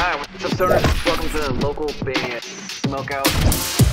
Alright, what's up, stoners? Welcome to the Local Band Smokeout.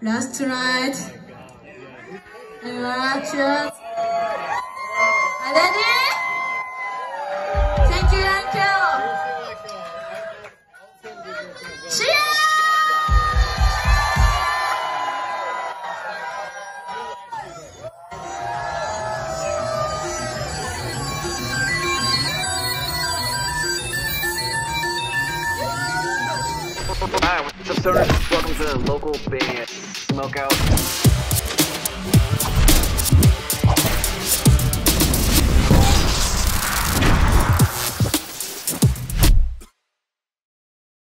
Last night, and watch us. Are they there? Thank you, Uncle. Cheers! Alright, what's up, stoners? Welcome to the Local Band Smokeout.